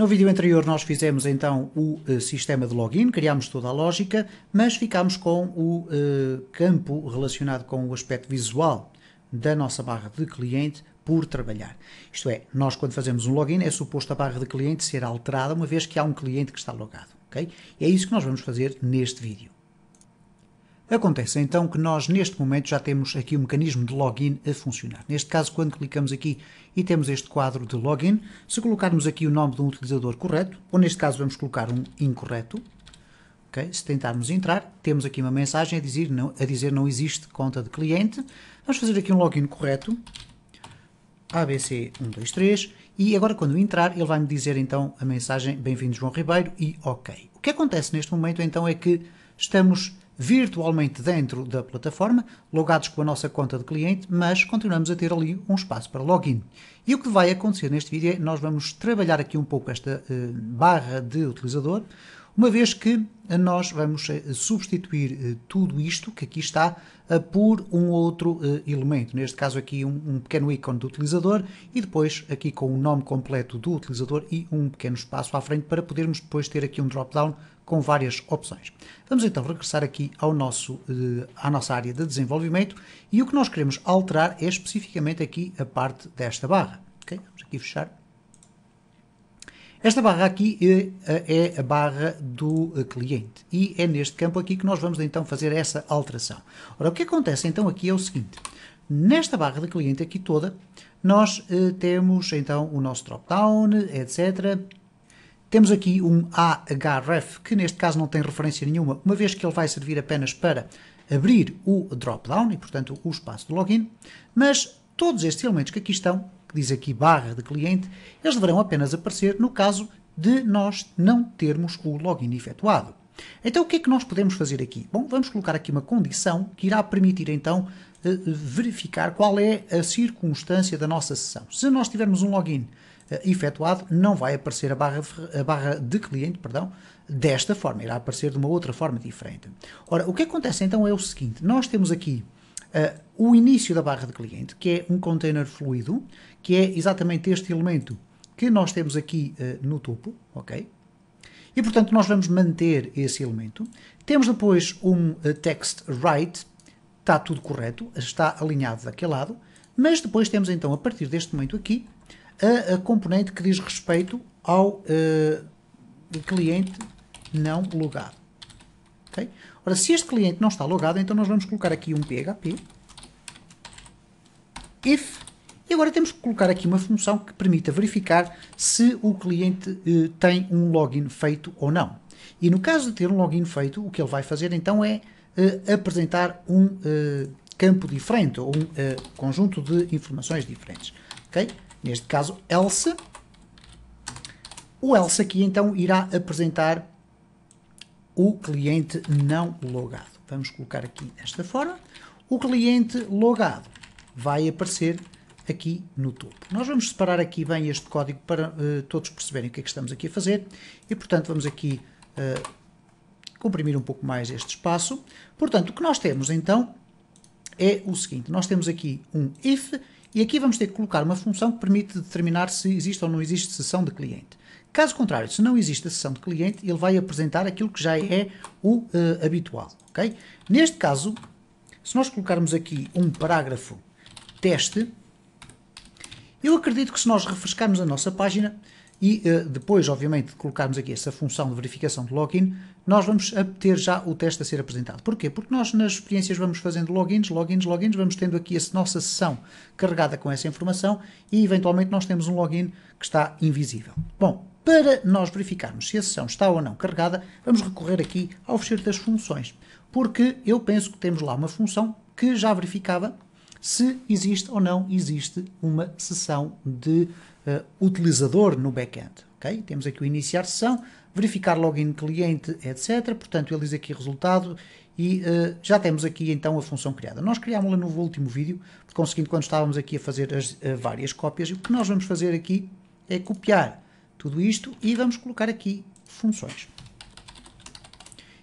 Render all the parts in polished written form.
No vídeo anterior nós fizemos então o sistema de login, criámos toda a lógica, mas ficámos com o campo relacionado com o aspecto visual da nossa barra de cliente por trabalhar. Isto é, nós quando fazemos um login é suposto a barra de cliente ser alterada uma vez que há um cliente que está logado. Okay? É isso que nós vamos fazer neste vídeo. Acontece então que nós neste momento já temos aqui o mecanismo de login a funcionar. Neste caso, quando clicamos aqui e temos este quadro de login, se colocarmos aqui o nome de um utilizador correto, ou neste caso vamos colocar um incorreto, okay? Se tentarmos entrar, temos aqui uma mensagem a dizer não existe conta de cliente. Vamos fazer aqui um login correto, ABC123, e agora quando entrar ele vai-me dizer então a mensagem bem-vindo João Ribeiro e ok. O que acontece neste momento então é que estamos virtualmente dentro da plataforma, logados com a nossa conta de cliente, mas continuamos a ter ali um espaço para login. E o que vai acontecer neste vídeo é nós vamos trabalhar aqui um pouco esta barra de utilizador, uma vez que nós vamos substituir tudo isto que aqui está por um outro elemento, neste caso aqui um pequeno ícone do utilizador e depois aqui com o nome completo do utilizador e um pequeno espaço à frente para podermos depois ter aqui um drop-down com várias opções. Vamos então regressar aqui ao à nossa área de desenvolvimento e o que nós queremos alterar é especificamente aqui a parte desta barra. Okay? Vamos aqui fechar. Esta barra aqui é a barra do cliente e é neste campo aqui que nós vamos então fazer essa alteração. Ora, o que acontece então aqui é o seguinte, nesta barra de cliente aqui toda, nós temos então o nosso drop-down, etc. Temos aqui um href, que neste caso não tem referência nenhuma, uma vez que ele vai servir apenas para abrir o drop-down e, portanto, o espaço de login, mas todos estes elementos que aqui estão, que diz aqui barra de cliente, eles deverão apenas aparecer no caso de nós não termos o login efetuado. Então o que é que nós podemos fazer aqui? Bom, vamos colocar aqui uma condição que irá permitir então verificar qual é a circunstância da nossa sessão. Se nós tivermos um login efetuado, não vai aparecer a barra de cliente, perdão, desta forma, irá aparecer de uma outra forma diferente. Ora, o que acontece então é o seguinte, nós temos aqui o início da barra de cliente, que é um container fluido, que é exatamente este elemento que nós temos aqui no topo, ok? E, portanto, nós vamos manter esse elemento. Temos depois um text right, está tudo correto, está alinhado daquele lado, mas depois temos, então, a partir deste momento aqui, a componente que diz respeito ao cliente não logado. Okay? Ora, se este cliente não está logado, então nós vamos colocar aqui um PHP, if, e agora temos que colocar aqui uma função que permita verificar se o cliente tem um login feito ou não. E no caso de ter um login feito, o que ele vai fazer então é apresentar um campo diferente, ou um conjunto de informações diferentes. Okay? Neste caso, else. O else aqui então irá apresentar o cliente não logado. Vamos colocar aqui desta forma. O cliente logado vai aparecer aqui no topo. Nós vamos separar aqui bem este código para todos perceberem o que é que estamos aqui a fazer. E, portanto, vamos aqui comprimir um pouco mais este espaço. Portanto, o que nós temos, então, é o seguinte. Nós temos aqui um if e aqui vamos ter que colocar uma função que permite determinar se existe ou não existe sessão de cliente. Caso contrário, se não existe a sessão de cliente, ele vai apresentar aquilo que já é o habitual. Okay? Neste caso, se nós colocarmos aqui um parágrafo teste, eu acredito que se nós refrescarmos a nossa página e depois, obviamente, colocarmos aqui essa função de verificação de login, nós vamos ter já o teste a ser apresentado. Porquê? Porque nós nas experiências vamos fazendo logins, vamos tendo aqui a nossa sessão carregada com essa informação e, eventualmente, nós temos um login que está invisível. Bom, para nós verificarmos se a sessão está ou não carregada, vamos recorrer aqui ao fecheiro das funções, porque eu penso que temos lá uma função que já verificava se existe ou não existe uma sessão de utilizador no back-end. Okay? Temos aqui o iniciar sessão, verificar login cliente, etc. Portanto, ele diz aqui resultado e já temos aqui então a função criada. Nós criámos-la no último vídeo, conseguindo quando estávamos aqui a fazer as várias cópias, e o que nós vamos fazer aqui é copiar tudo isto e vamos colocar aqui funções.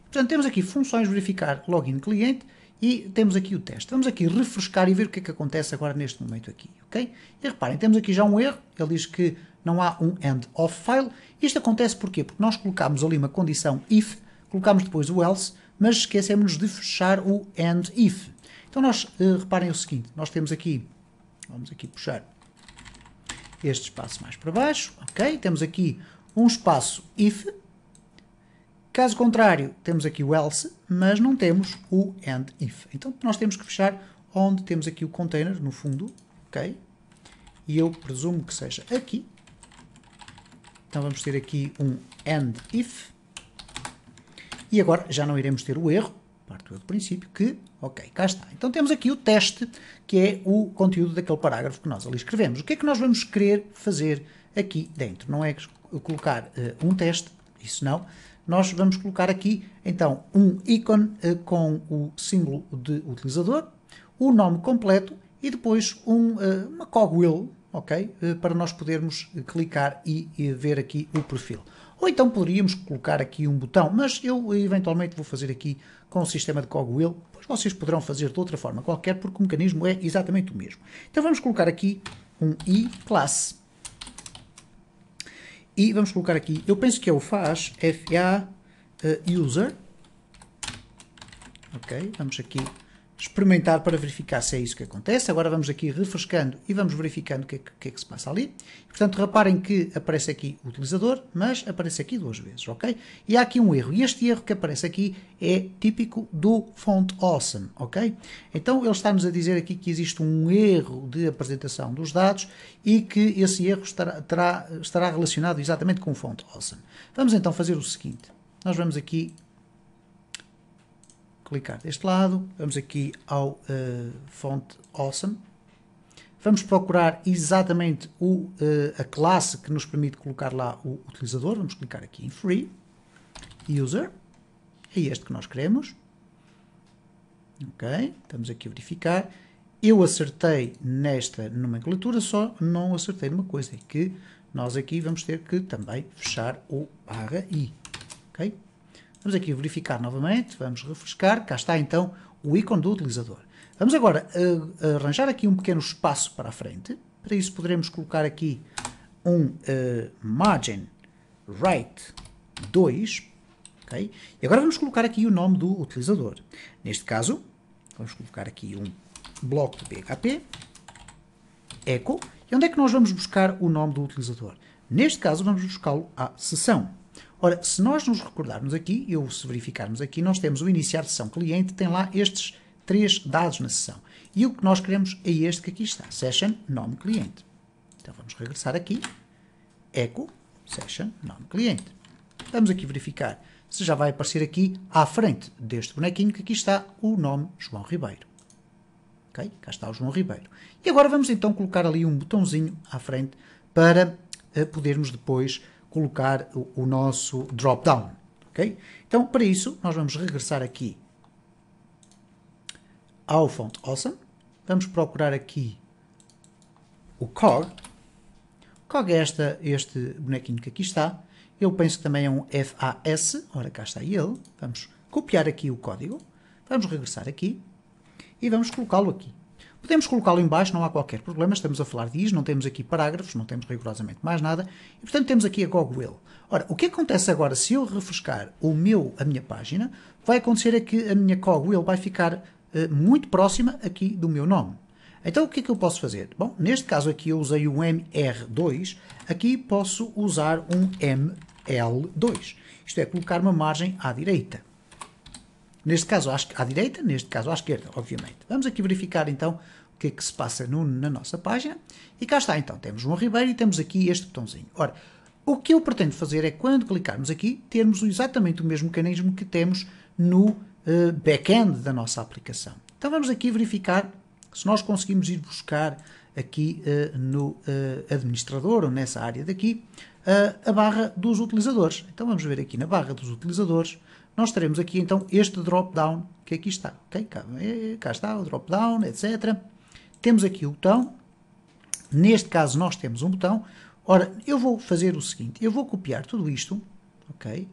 Portanto, temos aqui funções verificar login cliente, e temos aqui o teste. Vamos aqui refrescar e ver o que é que acontece agora neste momento aqui, ok? E reparem, temos aqui já um erro, ele diz que não há um end-of file. Isto acontece porquê? Porque nós colocámos ali uma condição if, colocámos depois o else, mas esquecemos de fechar o end-if. Então nós, reparem o seguinte, nós temos aqui, vamos aqui puxar este espaço mais para baixo, ok? Temos aqui um espaço if, caso contrário, temos aqui o else, mas não temos o end-if. Então nós temos que fechar onde temos aqui o container, no fundo, ok? E eu presumo que seja aqui. Então vamos ter aqui um end-if. E agora já não iremos ter o erro, parto eu do princípio, que, ok, cá está. Então temos aqui o teste, que é o conteúdo daquele parágrafo que nós ali escrevemos. O que é que nós vamos querer fazer aqui dentro? Não é colocar um teste, isso não. Nós vamos colocar aqui, então, um ícone com o símbolo de utilizador, o nome completo e depois uma cogwheel, ok? Para nós podermos clicar e ver aqui o perfil. Ou então poderíamos colocar aqui um botão, mas eu eventualmente vou fazer aqui com o sistema de cogwheel, pois vocês poderão fazer de outra forma qualquer, porque o mecanismo é exatamente o mesmo. Então vamos colocar aqui um i-class. E vamos colocar aqui, eu penso que é o faz, fa-user. Ok, vamos aqui experimentar para verificar se é isso que acontece. Agora vamos aqui refrescando e vamos verificando o que é que se passa ali. Portanto, reparem que aparece aqui o utilizador, mas aparece aqui duas vezes, ok? E há aqui um erro, e este erro que aparece aqui é típico do font awesome, ok? Então ele está-nos a dizer aqui que existe um erro de apresentação dos dados e que esse erro estará relacionado exatamente com o font awesome. Vamos então fazer o seguinte, nós vamos aqui clicar deste lado, vamos aqui ao font awesome, vamos procurar exatamente a classe que nos permite colocar lá o utilizador, vamos clicar aqui em free, user, é este que nós queremos, ok, estamos aqui a verificar, eu acertei nesta nomenclatura, só não acertei numa coisa, é que nós aqui vamos ter que também fechar o /i, ok. Vamos aqui verificar novamente, vamos refrescar, cá está então o ícone do utilizador. Vamos agora arranjar aqui um pequeno espaço para a frente, para isso poderemos colocar aqui um margin right 2, ok? E agora vamos colocar aqui o nome do utilizador. Neste caso, vamos colocar aqui um bloco de PHP, echo, e onde é que nós vamos buscar o nome do utilizador? Neste caso vamos buscá-lo à sessão. Ora, se nós nos recordarmos aqui, ou se verificarmos aqui, nós temos o iniciar sessão cliente, tem lá estes três dados na sessão. E o que nós queremos é este que aqui está, session nome cliente. Então vamos regressar aqui, echo, session nome cliente. Vamos aqui verificar se já vai aparecer aqui à frente deste bonequinho que aqui está o nome João Ribeiro. Ok? Cá está o João Ribeiro. E agora vamos então colocar ali um botãozinho à frente para podermos depois colocar o nosso drop-down, ok? Então, para isso, nós vamos regressar aqui ao font awesome, vamos procurar aqui o cog, é este bonequinho que aqui está, eu penso que também é um FAS, ora cá está ele, vamos copiar aqui o código, vamos regressar aqui e vamos colocá-lo aqui. Podemos colocá-lo em baixo, não há qualquer problema, estamos a falar de IS, não temos aqui parágrafos, não temos rigorosamente mais nada, e portanto temos aqui a cogwheel. Ora, o que acontece agora se eu refrescar a minha página, vai acontecer é que a minha cogwheel vai ficar muito próxima aqui do meu nome. Então o que é que eu posso fazer? Bom, neste caso aqui eu usei um MR2, aqui posso usar um ML2, isto é, colocar uma margem à direita. Neste caso à direita, neste caso à esquerda, obviamente. Vamos aqui verificar então o que é que se passa na nossa página. E cá está então, temos João Ribeiro e temos aqui este botãozinho. Ora, o que eu pretendo fazer é quando clicarmos aqui, termos exatamente o mesmo mecanismo que temos no back-end da nossa aplicação. Então vamos aqui verificar se nós conseguimos ir buscar aqui no administrador ou nessa área daqui a barra dos utilizadores. Então vamos ver aqui na barra dos utilizadores. Nós teremos aqui então este drop-down que aqui está, ok? Cá está o drop-down, etc. Temos aqui o botão, neste caso nós temos um botão. Ora, eu vou fazer o seguinte, eu vou copiar tudo isto, ok?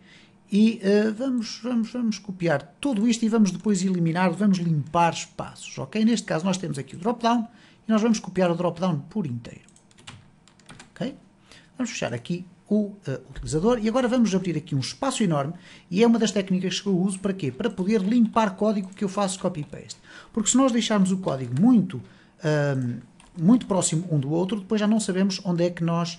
E vamos copiar tudo isto e vamos depois eliminar, vamos limpar espaços, ok? Neste caso nós temos aqui o drop-down e nós vamos copiar o drop-down por inteiro, ok? Vamos fechar aqui o utilizador e agora vamos abrir aqui um espaço enorme, e é uma das técnicas que eu uso para quê? Para poder limpar código que eu faço copy-paste. Porque se nós deixarmos o código muito próximo um do outro, depois já não sabemos onde é que nós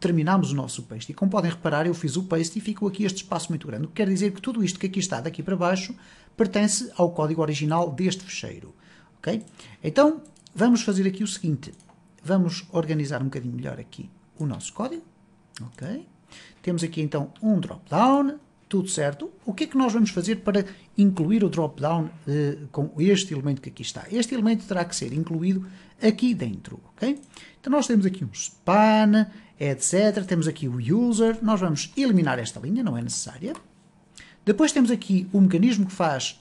terminamos o nosso paste. E como podem reparar, eu fiz o paste e ficou aqui este espaço muito grande. O que quer dizer que tudo isto que aqui está, daqui para baixo, pertence ao código original deste fecheiro. Okay? Então, vamos fazer aqui o seguinte. Vamos organizar um bocadinho melhor aqui o nosso código. Okay? Temos aqui então um drop-down, tudo certo. O que é que nós vamos fazer para incluir o drop-down com este elemento que aqui está? Este elemento terá que ser incluído aqui dentro, ok? Então nós temos aqui um span, etc. Temos aqui o user. Nós vamos eliminar esta linha, não é necessária. Depois temos aqui o mecanismo que faz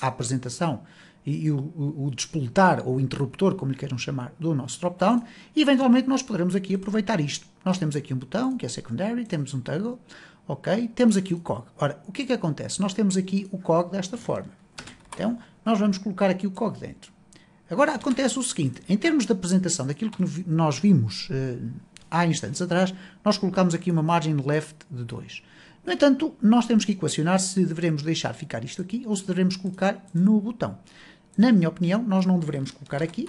a apresentação e o despoletar, ou interruptor, como lhe queiram chamar, do nosso drop-down, e eventualmente nós poderemos aqui aproveitar isto. Nós temos aqui um botão, que é secondary, temos um toggle, ok, temos aqui o cog. Ora, o que é que acontece? Nós temos aqui o cog desta forma. Então, nós vamos colocar aqui o cog dentro. Agora, acontece o seguinte, em termos de apresentação daquilo que nós vimos há instantes atrás, nós colocamos aqui uma margem left de 2. No entanto, nós temos que equacionar se devemos deixar ficar isto aqui ou se devemos colocar no botão. Na minha opinião, nós não devemos colocar aqui,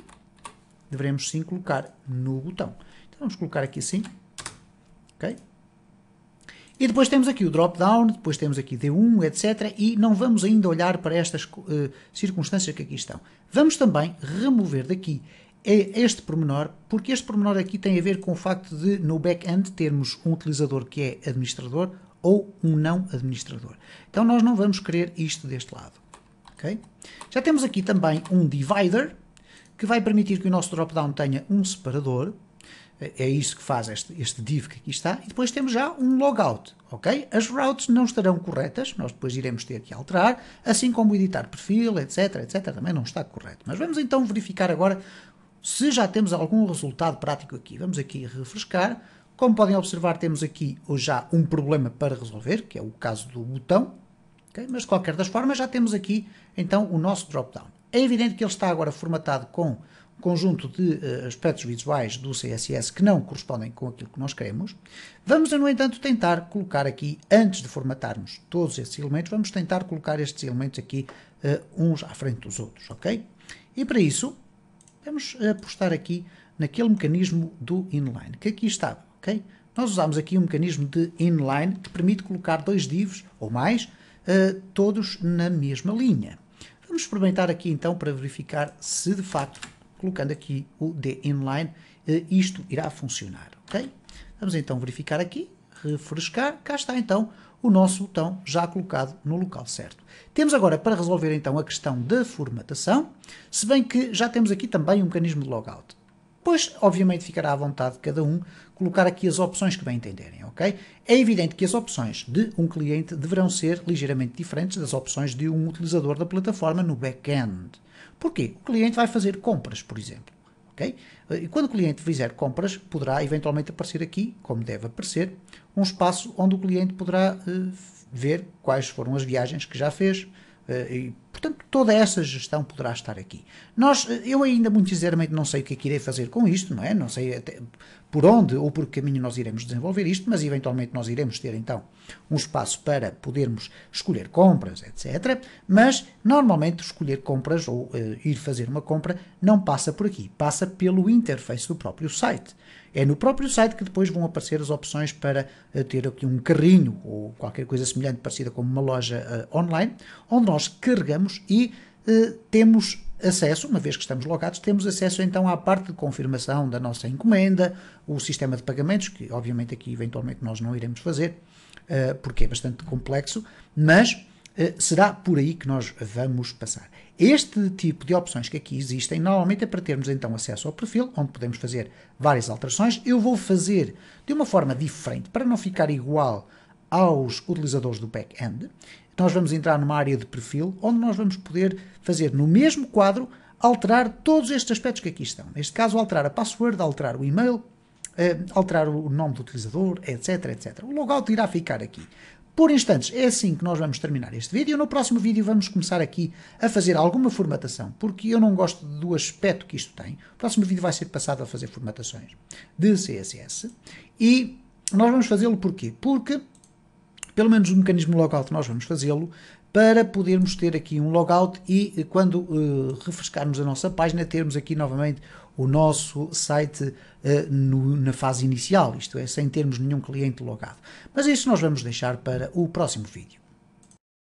devemos sim colocar no botão. Então vamos colocar aqui assim, ok? E depois temos aqui o drop-down, depois temos aqui D1, etc. E não vamos ainda olhar para estas circunstâncias que aqui estão. Vamos também remover daqui este pormenor, porque este pormenor aqui tem a ver com o facto de, no back-end, termos um utilizador que é administrador ou um não administrador. Então nós não vamos querer isto deste lado. Okay? Já temos aqui também um divider, que vai permitir que o nosso drop-down tenha um separador. É isso que faz este div que aqui está. E depois temos já um logout, ok? As routes não estarão corretas, nós depois iremos ter que alterar, assim como editar perfil, etc, etc, também não está correto. Mas vamos então verificar agora se já temos algum resultado prático aqui. Vamos aqui refrescar. Como podem observar, temos aqui já um problema para resolver, que é o caso do botão. Okay? Mas de qualquer das formas já temos aqui então o nosso drop-down. É evidente que ele está agora formatado com um conjunto de aspectos visuais do CSS que não correspondem com aquilo que nós queremos. Vamos, no entanto, tentar colocar aqui, antes de formatarmos todos estes elementos, vamos tentar colocar estes elementos aqui uns à frente dos outros, ok? E para isso, vamos apostar aqui naquele mecanismo do inline, que aqui estava, ok? Nós usamos aqui um mecanismo de inline que permite colocar dois divs ou mais, todos na mesma linha. Vamos experimentar aqui então para verificar se de facto, colocando aqui o D inline, isto irá funcionar, ok? Vamos então verificar aqui, refrescar, cá está então o nosso botão já colocado no local certo. Temos agora para resolver então a questão da formatação, se bem que já temos aqui também um mecanismo de logout. Pois, obviamente, ficará à vontade de cada um colocar aqui as opções que bem entenderem, ok? É evidente que as opções de um cliente deverão ser ligeiramente diferentes das opções de um utilizador da plataforma no back-end. Porquê? O cliente vai fazer compras, por exemplo, ok? E quando o cliente fizer compras, poderá eventualmente aparecer aqui, como deve aparecer, um espaço onde o cliente poderá ver quais foram as viagens que já fez, e, portanto, toda essa gestão poderá estar aqui. Eu ainda, muito sinceramente, não sei o que é que irei fazer com isto, não é? Não sei até por onde ou por que caminho nós iremos desenvolver isto, mas eventualmente nós iremos ter, então, um espaço para podermos escolher compras, etc. Mas, normalmente, escolher compras ou ir fazer uma compra não passa por aqui, passa pelo interface do próprio site. É no próprio site que depois vão aparecer as opções para ter aqui um carrinho ou qualquer coisa semelhante, parecida como uma loja online, onde nós carregamos e temos acesso, uma vez que estamos logados, temos acesso então à parte de confirmação da nossa encomenda, o sistema de pagamentos, que obviamente aqui eventualmente nós não iremos fazer, porque é bastante complexo, mas será por aí que nós vamos passar. Este tipo de opções que aqui existem, normalmente é para termos então acesso ao perfil, onde podemos fazer várias alterações. Eu vou fazer de uma forma diferente, para não ficar igual aos utilizadores do back-end. Nós vamos entrar numa área de perfil, onde nós vamos poder fazer, no mesmo quadro, alterar todos estes aspectos que aqui estão. Neste caso, alterar a password, alterar o e-mail, alterar o nome do utilizador, etc, etc. O logout irá ficar aqui. por instantes. É assim que nós vamos terminar este vídeo. No próximo vídeo vamos começar aqui a fazer alguma formatação, porque eu não gosto do aspecto que isto tem. O próximo vídeo vai ser passado a fazer formatações de CSS. E nós vamos fazê-lo porquê? Porque, pelo menos o mecanismo logout, nós vamos fazê-lo para podermos ter aqui um logout e quando refrescarmos a nossa página, termos aqui novamente o nosso site na fase inicial, isto é, sem termos nenhum cliente logado. Mas isso nós vamos deixar para o próximo vídeo.